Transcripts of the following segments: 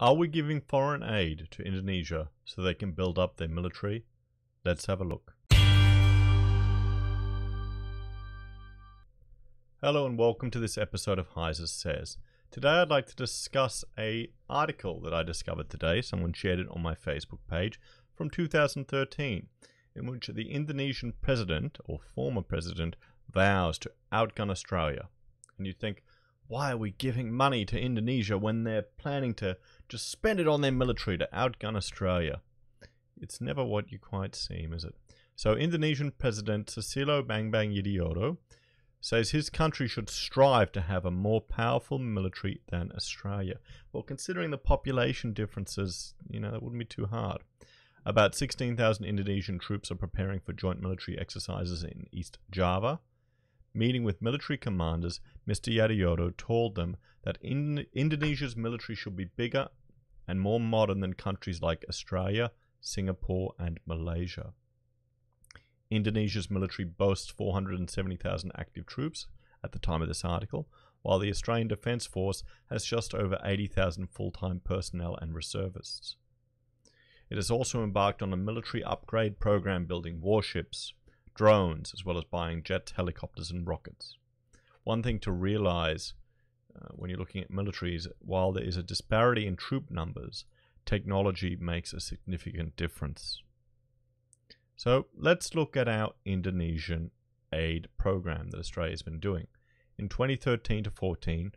Are we giving foreign aid to Indonesia so they can build up their military? Let's have a look. Hello and welcome to this episode of Heise Says. Today I'd like to discuss an article that I discovered today. Someone shared it on my Facebook page from 2013, in which the Indonesian president or former president vows to outgun Australia. And you think, why are we giving money to Indonesia when they're planning to just spend it on their military to outgun Australia? It's never what you quite seem, is it? So Indonesian President Susilo Bambang Yudhoyono says his country should strive to have a more powerful military than Australia. Well, considering the population differences, you know, that wouldn't be too hard. About 16,000 Indonesian troops are preparing for joint military exercises in East Java. Meeting with military commanders, Mr. Yudhoyono told them that Indonesia's military should be bigger and more modern than countries like Australia, Singapore, and Malaysia. Indonesia's military boasts 470,000 active troops at the time of this article, while the Australian Defence Force has just over 80,000 full-time personnel and reservists. It has also embarked on a military upgrade program, building warships, drones, as well as buying jets, helicopters, and rockets. One thing to realize when you're looking at militaries, while there is a disparity in troop numbers, technology makes a significant difference. So let's look at our Indonesian aid program that Australia's been doing. In 2013 to 14,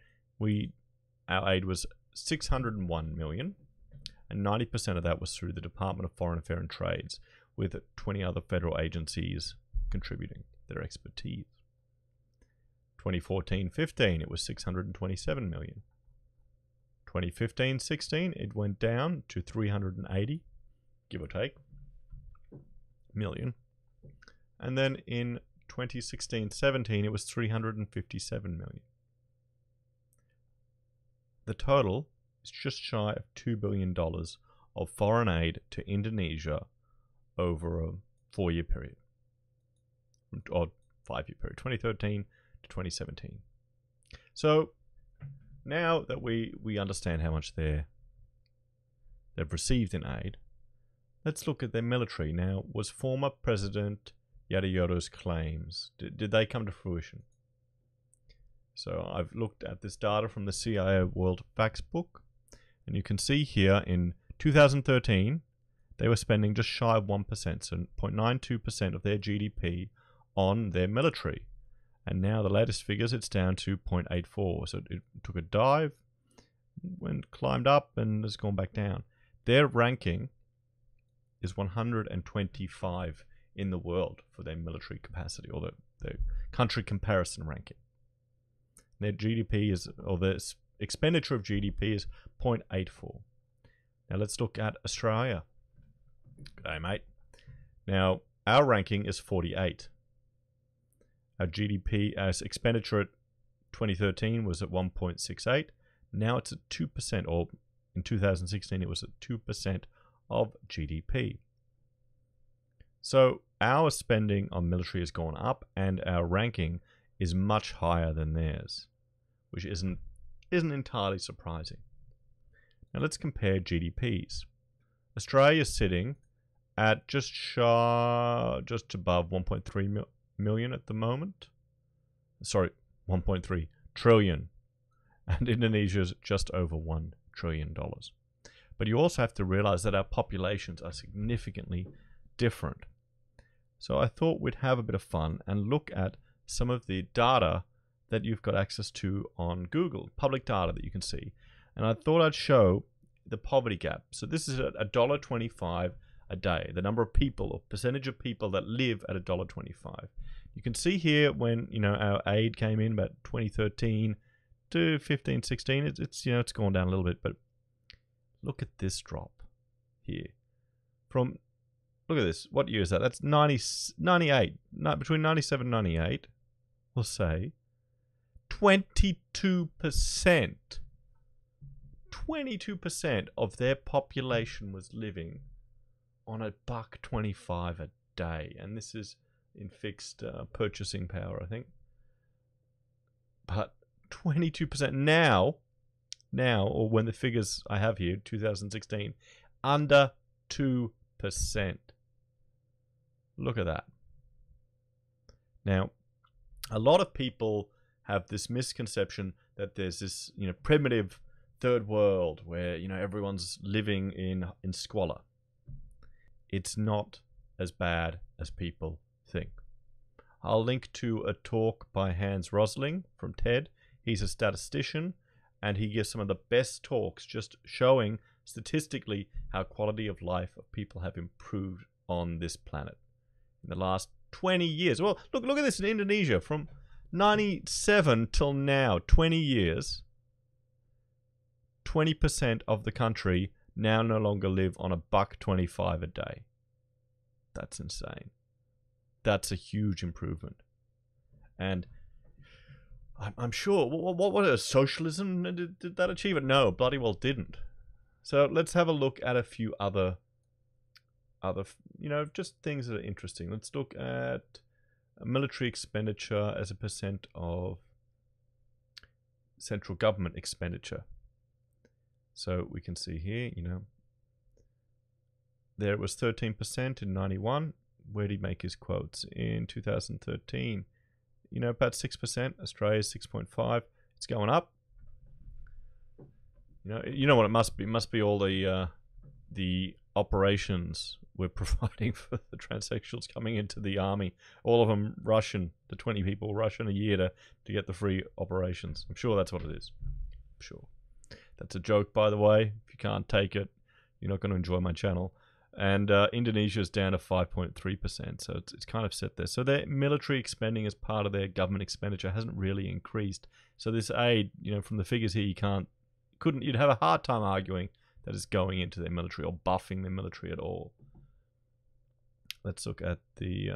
our aid was 601 million, and 90% of that was through the Department of Foreign Affairs and Trade, with 20 other federal agencies contributing their expertise. 2014-15, it was 627 million. 2015-16, it went down to 380, give or take, million. And then in 2016-17, it was 357 million. The total is just shy of $2 billion of foreign aid to Indonesia over a four-year period, or five-year period, 2013 to 2017. So now that we understand how much they've received in aid, let's look at their military. Now, was former President Yudhoyono's claims, did they come to fruition? So I've looked at this data from the CIA World Factbook, and you can see here in 2013, they were spending just shy of 1%, so 0.92% of their GDP on their military. And now the latest figures, it's down to 0.84. So it took a dive, went, climbed up, and has gone back down. Their ranking is 125 in the world for their military capacity, or the country comparison ranking. Their GDP is, or their expenditure of GDP is 0.84. Now let's look at Australia. G'day, mate. Now, our ranking is 48. Our GDP, our expenditure at 2013 was at 1.68. Now it's at 2%, or in 2016 it was at 2% of GDP. So our spending on military has gone up, and our ranking is much higher than theirs, which isn't entirely surprising. Now let's compare GDPs. Australia's sitting at just above 1.3 million at the moment. Sorry, 1.3 trillion. And Indonesia's just over $1 trillion. But you also have to realize that our populations are significantly different. So I thought we'd have a bit of fun and look at some of the data that you've got access to on Google, public data that you can see. And I thought I'd show the poverty gap. So this is at $1.25 a day, the number of people or percentage of people that live at $1.25. You can see here when, you know, our aid came in about 2013 to 15, 16, it's, you know, it's gone down a little bit, but look at this drop here. From, look at this, what year is that? That's 98, between 97 and 98, we'll say 22% of their population was living on $1.25 a day, and this is in fixed purchasing power, I think. But 22%. Now now, or when the figures I have here, 2016, under 2%. Look at that. Now, a lot of people have this misconception that there's this, you know, primitive third world where, you know, everyone's living in squalor. It's not as bad as people think. I'll link to a talk by Hans Rosling from TED. He's a statistician, and he gives some of the best talks just showing statistically how quality of life of people have improved on this planet in the last 20 years. Well, look at this in Indonesia from 1997 till now, 20 years. 20% of the country now no longer live on $1.25 a day. That's insane. That's a huge improvement. And I'm sure, what socialism, did that achieve it? No, bloody well didn't. So let's have a look at a few other, you know, just things that are interesting. Let's look at military expenditure as a percent of central government expenditure. So we can see here, you know, there it was 13% in 91. Where did he make his quotes? In 2013. You know, about 6%. Australia's 6.5. It's going up. You know what it must be. It must be all the operations we're providing for the transsexuals coming into the army. All of them Russian. The 20 people Russian a year to get the free operations. I'm sure that's what it is. I'm sure. That's a joke, by the way. If you can't take it, you're not going to enjoy my channel. And Indonesia's down to 5.3%, so it's kind of set there. So their military expending as part of their government expenditure hasn't really increased. So this aid, you know, from the figures here, you'd have a hard time arguing that it's going into their military or buffing their military at all. Let's look at the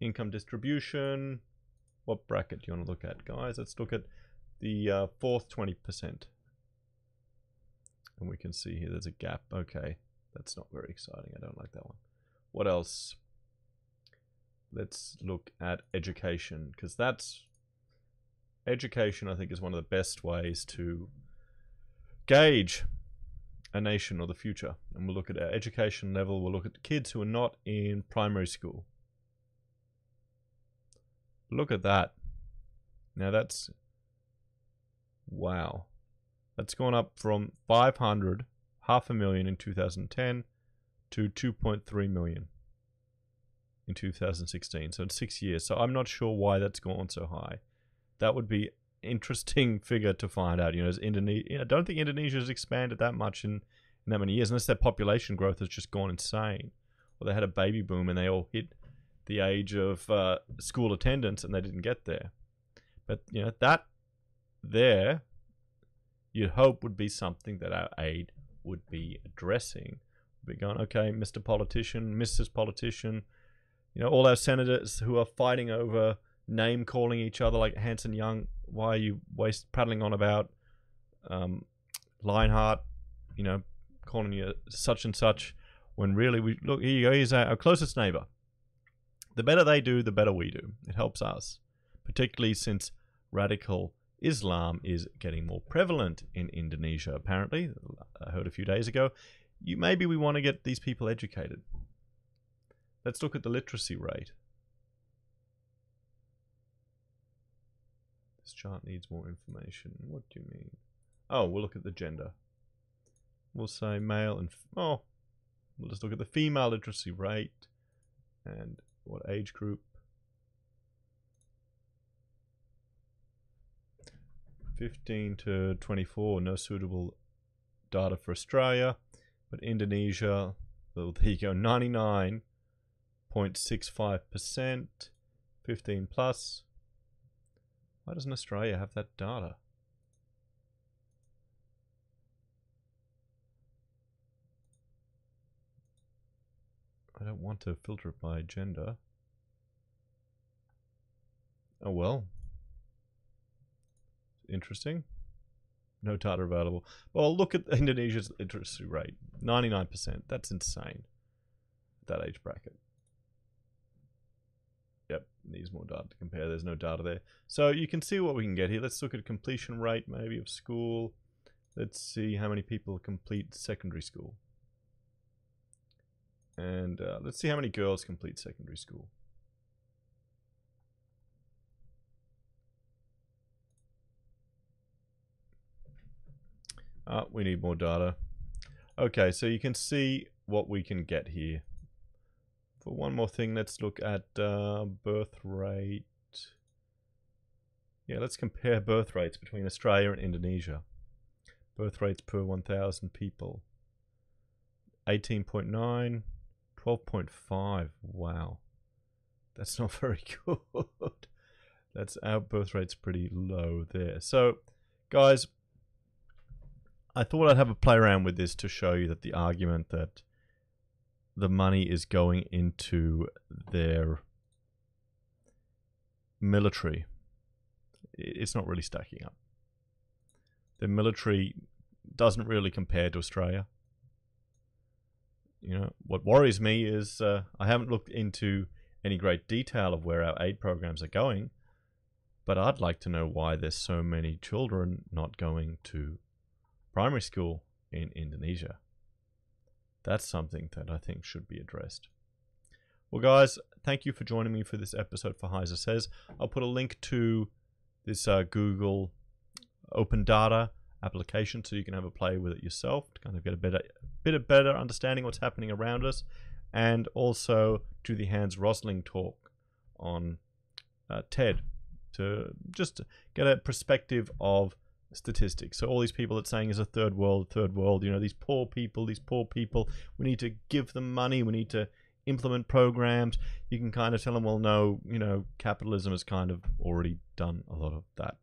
income distribution. What bracket do you want to look at, guys? Let's look at the fourth 20%. And we can see here there's a gap. Okay, that's not very exciting. I don't like that one. What else? Let's look at education, because education, I think, is one of the best ways to gauge a nation or the future. And we'll look at our education level. We'll look at kids who are not in primary school. Look at that. Now that's... wow. That's gone up from 500, 500,000 in 2010, to 2.3 million in 2016. So in 6 years. So I'm not sure why that's gone so high. That would be interesting figure to find out. You know, I don't think Indonesia has expanded that much in that many years, unless their population growth has just gone insane. Or they had a baby boom and they all hit the age of school attendance and they didn't get there. But, you know, that there... you'd hope would be something that our aid would be addressing. We'd be going, okay, Mr. Politician, Mrs. Politician, you know, all our senators who are fighting over name-calling each other like Hanson Young, why are you prattling on about Lionheart, you know, calling you such and such, when really, look, here you go, here's our closest neighbor. The better they do, the better we do. It helps us, particularly since radical Islam is getting more prevalent in Indonesia, apparently. I heard a few days ago. Maybe we want to get these people educated. Let's look at the literacy rate. This chart needs more information. What do you mean? Oh, we'll look at the gender. We'll say male and... oh, we'll just look at the female literacy rate and what age group. 15 to 24, no suitable data for Australia, but Indonesia, well, there you go, 99.65%, 15 plus. Why doesn't Australia have that data? I don't want to filter it by gender. Oh well. Interesting. No data available. Well, look at Indonesia's literacy rate, 99%. That's insane. That age bracket. Yep, needs more data to compare. There's no data there. So you can see what we can get here. Let's look at completion rate, maybe, of school. Let's see how many people complete secondary school. And let's see how many girls complete secondary school. We need more data. Okay, so you can see what we can get here. For one more thing, let's look at birth rate. Yeah, let's compare birth rates between Australia and Indonesia. Birth rates per 1,000 people. 18.9, 12.5. Wow. That's not very good. That's our birth rate's pretty low there. So, guys, I thought I'd have a play around with this to show you that the argument that the money is going into their military, it's not really stacking up. The military doesn't really compare to Australia. You know, what worries me is I haven't looked into any great detail of where our aid programs are going, but I'd like to know why there's so many children not going to primary school in Indonesia. That's something that I think should be addressed. Well, guys, thank you for joining me for this episode for Heise Says. I'll put a link to this Google Open Data application so you can have a play with it yourself to kind of get a better understanding what's happening around us, and also to the Hans Rosling talk on TED to just get a perspective of statistics. So all these people that's saying is a third world, you know, these poor people, we need to give them money, we need to implement programs. You can kind of tell them, well, no, you know, capitalism has kind of already done a lot of that.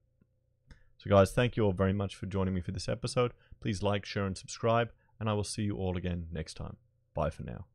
So guys, thank you all very much for joining me for this episode. Please like, share, and subscribe, and I will see you all again next time. Bye for now.